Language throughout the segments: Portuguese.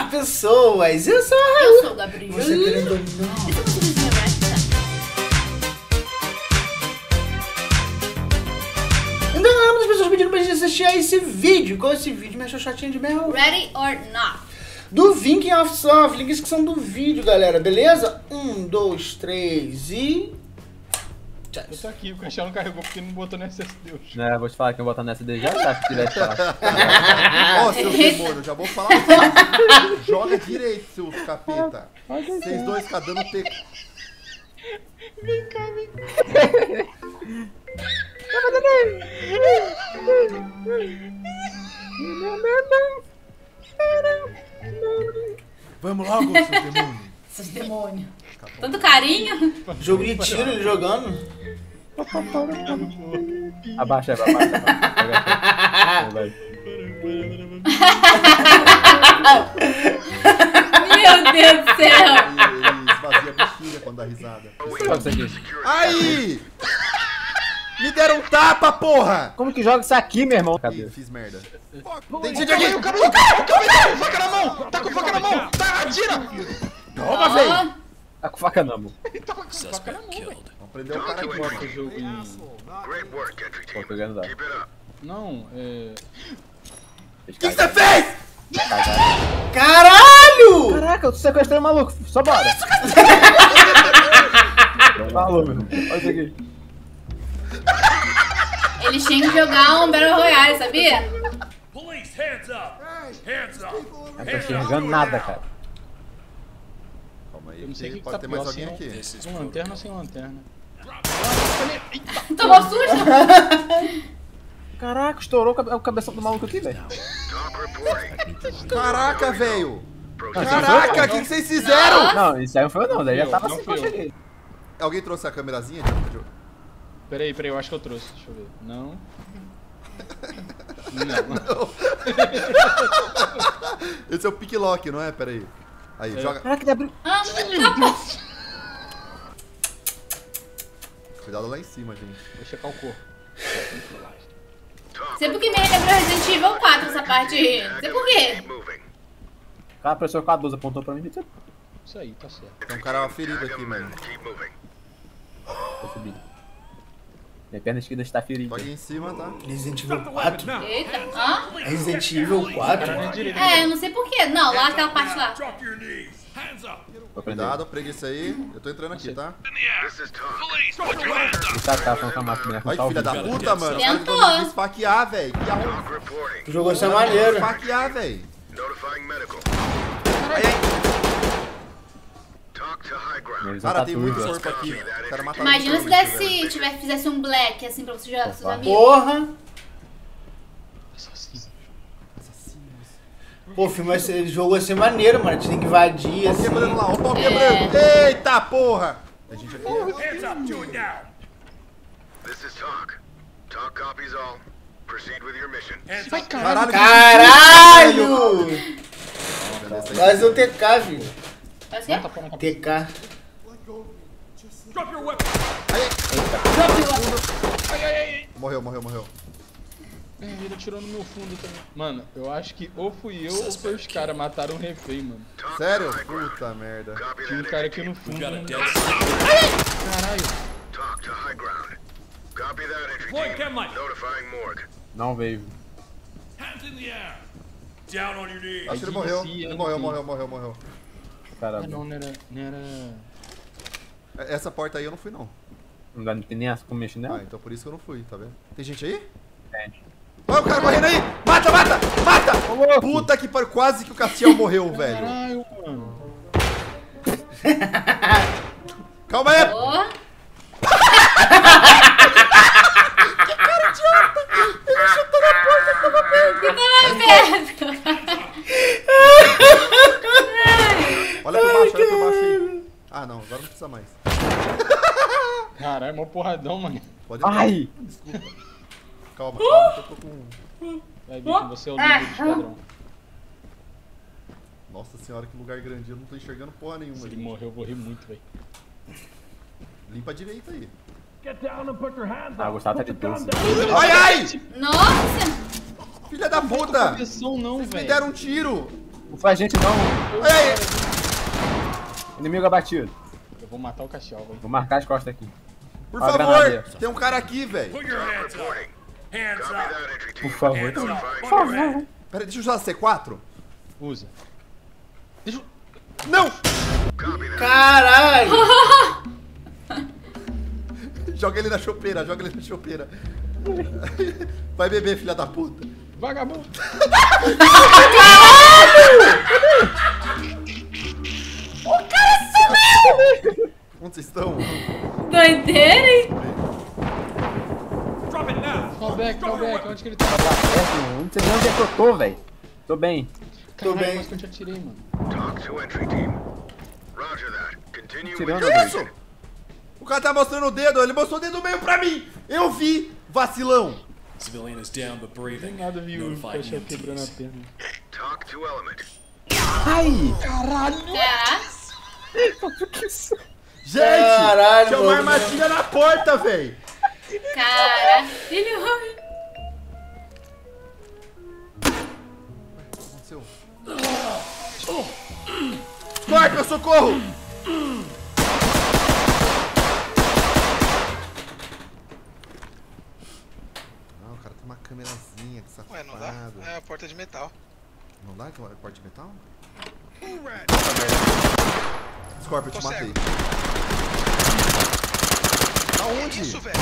Olá, pessoas! Eu sou a Raul. Eu sou o Gabriel. Você querendo ou não? Então você me conhece. Então, eu amo as pessoas pedindo pra gente assistir a esse vídeo. Qual é esse vídeo? Me achou chatinho de merda. Ready or Not. Do Viking of South. Links que são do vídeo, galera. Beleza? 1, 2, 3 e... Eu tô aqui, o caixão não carregou porque não botou no SSD. É, vou te falar que eu botar no SSD já tá, se tiver fácil. Ó, seu demônio, já vou falar. Joga direito, seu capeta. Vocês dois ficar dando teco. Vem cá, vem cá. Vamos logo, seu demônio. Seus demônios. Tanto carinho. Jogo de tiro, ele jogando. Abaixa, abaixa, abaixa. Meu Deus do céu. Ele esvazia a postura quando dá risada. Aí! Me deram um tapa, porra! Como que joga isso aqui, meu irmão? Ih, fiz merda. Tem gente aqui! O cara, faca na mão! Tá com faca na mão! Tá, atira! Toma, velho! Tá com faca na mão. Tá com faca na mão, velho. Vamos prender o cara que mostra o jogo em... Pô, pegando dá. Não, é... O que você fez? Caralho! Caraca, eu tô sequestrando o maluco. Só bora. Falou, meu irmão. Olha isso aqui. Eles tinham que jogar um Battle Royale, sabia? Police, hands up! Hands up! Eu não tô enxergando nada, cara. Eu não sei o que pode ter mais alguém aqui. Com lanterna ou sem lanterna? Tomou susto! Caraca, estourou o cabeção do maluco aqui, velho. Caraca, velho! Caraca, o que vocês fizeram? Não, isso aí não foi eu não, daí já tava assim quando eu cheguei. Alguém trouxe a câmerazinha? Peraí, peraí, eu acho que eu trouxe, deixa eu ver. Não. Não. Esse é o picklock, não é? Peraí. Aí, é. Joga. Caraca, ele abriu. Ah, cuidado lá em cima, gente. Vou checar o corpo. Sei por que me lembrou Resident Evil 4 essa parte. Sei por quê. O cara apareceu com a 12, apontou pra mim. Isso aí, tá certo. Tem um cara ferido aqui, mano. Tô subindo. Minha perna esquerda está ferida. Pode ir em cima, tá? Resident Evil 4? Eita, hã? Resident Evil 4? É, eu não sei porquê. Não, lá aquela parte lá. Cuidado, prega isso aí. Eu tô entrando aqui, tá? Ai, filha da puta, mano. Tentou. Tem que esfaquear, velho. Tu jogou essa maneira. Esfaquear, velho. Cara, tem muito corpo aqui. Imagina se desse, fizesse um black assim pra você jogar com seus amigos. Porra! Assassinos. Pô, o filme jogou assim maneiro, mano. A gente tem que invadir assim. Quebrando lá, ó, o pau quebrando. Eita porra! A gente aqui. Caralho! Caralho! Quase um TK, viu? TK. Morreu, morreu, morreu. Ele atirou no meu fundo também. Mano, eu acho que ou fui eu ou foi os caras mataram um refém, mano. Sério? Puta merda. Tinha um cara aqui no fundo. Caralho. Não veio. Acho que ele morreu. Ele morreu, morreu, morreu, morreu. Caramba. Não, não era... Essa porta aí eu não fui, não. Não dá nem as como mexer nela? Ah, então por isso que eu não fui, tá vendo? Tem gente aí? Tem. Olha o cara correndo aí! Mata, mata! Mata! Oh, puta que pariu! Quase que o Castiel morreu, velho. Caralho, mano. Calma aí! Que cara idiota! Ele chutou na porta e tava perto! Que tava perto! Olha pra baixo aí. Ah não, agora não precisa mais. Caralho, mó porradão, mano. Pode ir. Ai! Desculpa. Calma, calma, que eu tô com... Vai, bicho, você é o líder do esquadrão. Nossa senhora, que lugar grande. Eu não tô enxergando porra nenhuma. Se ele morrer, eu vou rir muito, velho. Limpa a direita aí. Ah, Gustavo tá de 12. Ai, ai! Nossa! Filha da puta! Vocês me deram um tiro! Não faz gente não. Ei. Inimigo abatido. Eu vou matar o cachorro. Véio. Vou marcar as costas aqui. Por favor, granadeira. Tem um cara aqui, velho. Por favor. Por favor. Pera, deixa eu usar a C4. Usa. Deixa eu... Não! Caralho! Joga ele na chopeira, joga ele na chopeira. Vai beber, filha da puta. Vagabundo. Caralho! O cara sumiu! Onde vocês estão? Doideira, hein? Callback, onde que ele tá? Não sei nem onde é que eu tô, velho. Tô bem. Caralho, tô bem. Mas que eu te atirei, mano. Talk to entry team. Roger that. Continue with the mission. O cara tá mostrando o dedo, ele mostrou o dedo meio pra mim. Eu vi, vacilão. Civilian is down but breathing. Nada viu, fechou quebrando a perna. Talk to element. Ai, caralho. Gente, caralho, tinha uma armadilha na porta, velho. Caralho, filho homem. Aconteceu. Corre, meu socorro! Não, o cara tem uma câmerazinha que safado. Ué, não dá? É a porta de metal. Não dá que é a porta de metal? Scorpio, eu te matei. Aonde? Isso, velho?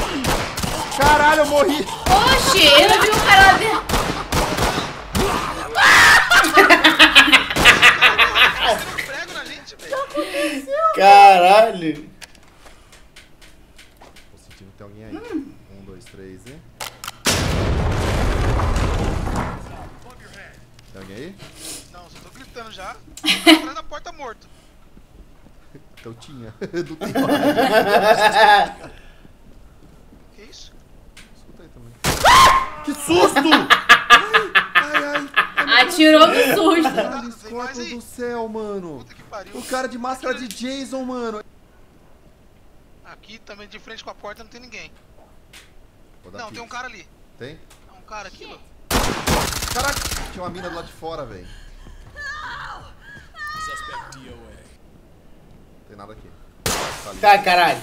Caralho, eu morri! Oxi, eu não vi o cara lá dentro. Caralho! Tô sentindo que tem alguém aí. 1, 2, 3 e... Tem alguém aí? Não, só tô gritando já. Tô entrando a porta morto. Então tinha. Do tempo. Que isso? Escuta aí também. Que susto! Ai, ai. Atirou no susto. Caralho, Scorpio do céu, mano. Puta que pariu. O cara de máscara de Jason, mano. Aqui também de frente com a porta não tem ninguém. Não, tem um cara ali. Tem? Tem um cara aqui, ó. Caraca, tinha uma mina do lado de fora, velho. Não tem nada aqui. Tá, caralho.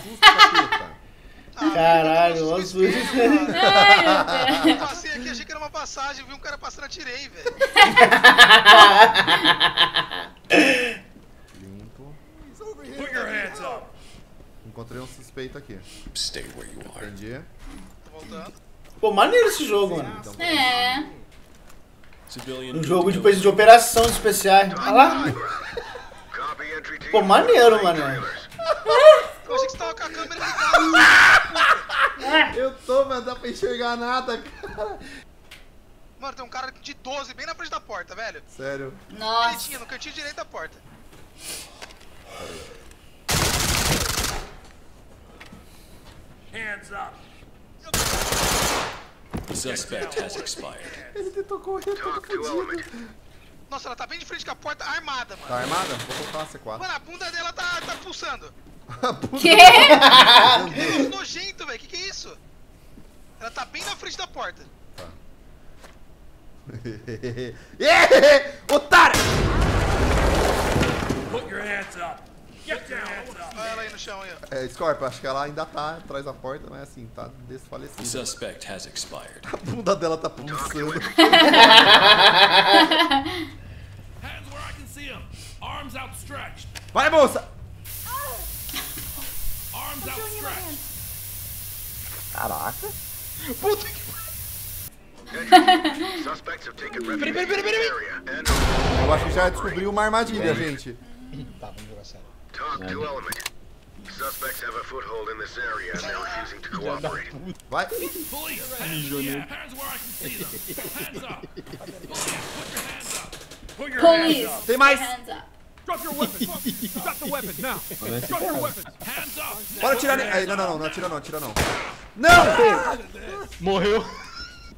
Caralho, olha o susto. Eu passei aqui, achei que era uma passagem, vi um cara passando, atirei, velho. Limpo. Put your hands up. Encontrei um suspeito aqui. Stay where you are. Entendi. Tô voltando. Pô, maneiro esse jogo, mano. Então, é. Um jogo depois de operação especial. Olha lá. Pô, maneiro, mano. Eu achei que você tava com a câmera ligada. Eu tô, mas não dá pra enxergar nada, cara. Mano, tem um cara de 12 bem na frente da porta, velho. Sério? Nossa. Bonitinho, no cantinho direito da porta. Hands up. Suspect has expired. Ele tentou correr, todo fodido. Nossa, ela tá bem de frente com a porta, armada, mano. Tá armada? Vou colocar uma C4. Mano, a bunda dela tá pulsando. Que? Que nojento, velho. Que é isso? Ela tá bem na frente da porta. Tá. Otário! Put your hands up. Get down. Olha ela aí no chão aí, ó. É, Scorpio, acho que ela ainda tá atrás da porta, mas assim, tá desfalecida. Suspect has expired. A bunda dela tá pulsando. Hands where I can see him. Arms outstretched. Vai, moça! Caraca! Puta que pariu! Peraí! Eu acho que já descobriu uma armadilha, gente. Tá, vamos jogar sério. Vai! Tem mais! Drop your weapon! Drop the weapon now! Drop your weapon! Hands up! Bora atirar nele! Não, atira não, atira não. Não! Morreu!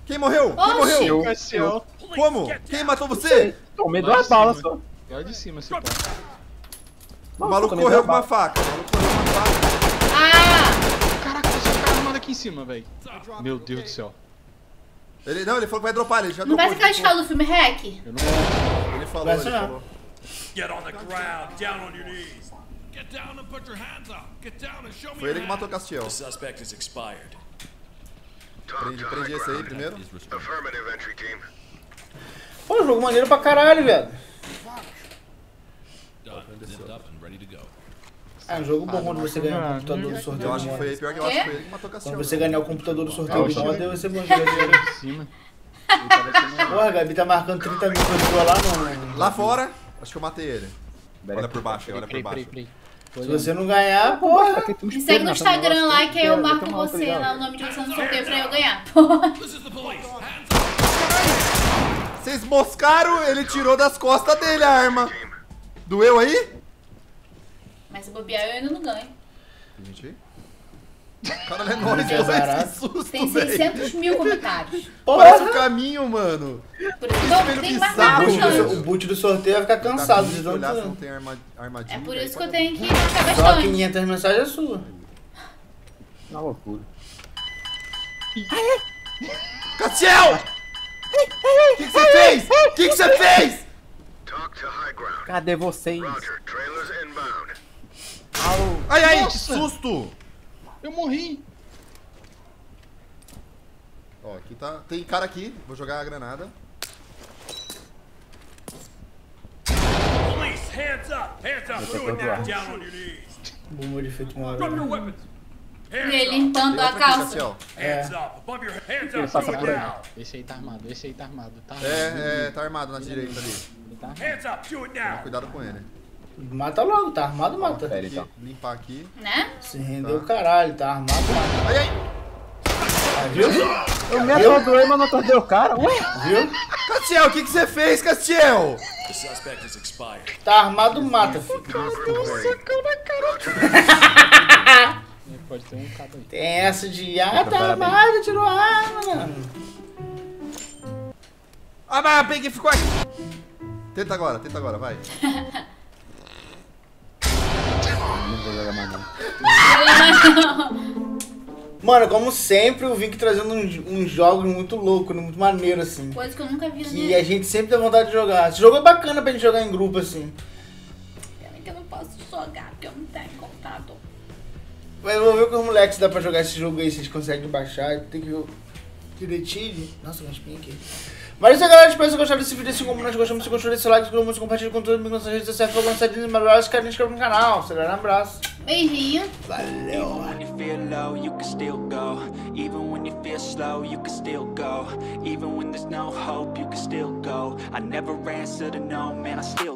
Quem morreu? Quem morreu? Eu. Como? Quem matou você? Tomei 2 balas só. Lá de cima, esse cara. O maluco correu com uma faca. Ah! Caraca, esse cara armado aqui em cima, velho. Meu Deus do céu. Ele falou que vai dropar, ele já dropou. Não vai ficar de falar do filme Hack? Eu não. falou, ele falou. Foi ele que matou o Castiel. Prende esse aí primeiro. Pô, jogo maneiro pra caralho, velho. É um jogo bom onde você ganha o computador do sorteio. Eu acho que foi aí, pior que eu acho que foi ele que matou o Castiel. Quando você ganhar o computador do sorteio de moda, você morre ali em cima. Pô, a Gabi tá marcando 30 mil pessoas lá, mano. Lá fora, acho que eu matei ele. Olha por baixo, olha por baixo. Se você não ganhar, porra. Me segue no Instagram lá que eu marco você lá o nome de você no sorteio pra eu ganhar. Porra. Vocês moscaram, ele tirou das costas dele a arma. Doeu aí? Mas se bobear eu ainda não ganho. Gente aí? Caralho, é nóis, que susto, tem 600 mil comentários. Parece o caminho, mano. Por isso que o boot do sorteio vai ficar cansado de olhar se não tem armadilha. É por isso que eu tenho que ficar bastante. Só 500 mensagens é sua. Na loucura. Castiel! O que você fez? O que você fez? Cadê vocês? Ai, ai, que susto! Eu morri! Ó, aqui tá. Tem cara aqui, vou jogar a granada. Bom, ele feito uma arma. Ele limpando a calça. Ele passa por aí. Esse aí tá armado, esse aí tá armado. Tá armado. É, tá armado na direita ali. Toma cuidado com ele. Mata logo, tá armado, mata. Pera, então. Limpar aqui. Né? Se rendeu o caralho, tá armado, mata. Ai, ai! Ah, viu? Eu me atordoei, mas não atordei o cara. Ué? Viu? Castiel, o que você fez, Castiel? Tá armado, mata, filho. Nossa, cara. Pode ter um cara aí. Tem essa de... Ah, tá armado, tirou a arma, mano. Ah, mas a Peggy ficou aqui. Tenta agora, vai. Mano, como sempre, o Vic trazendo uns jogos muito loucos, muito maneiro assim. Coisa que eu nunca vi na minha vida. E a gente sempre tem vontade de jogar. Esse jogo é bacana pra gente jogar em grupo assim. Peraí que eu não posso jogar, porque eu não tenho computador. Mas eu vou ver com os moleques se dá pra jogar esse jogo aí, se eles conseguem baixar. Tem que eu detive. Nossa, uma espinha aqui. Mas isso aí, galera, espero que vocês gostaram desse vídeo, assim como nós gostamos. Se gostou desse like, se gostou muito, compartilha com todos os amigos nas redes sociais, se gostou de mais, se inscreva no canal. Um grande abraço. Beijinho. Valeu.